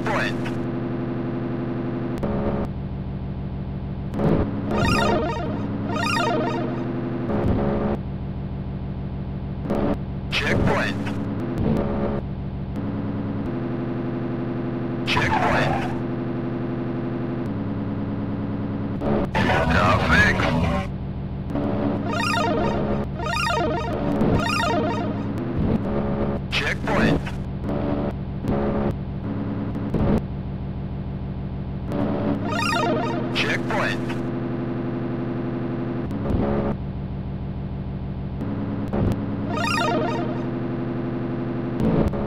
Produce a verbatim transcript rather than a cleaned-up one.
checkpoint. Checkpoint.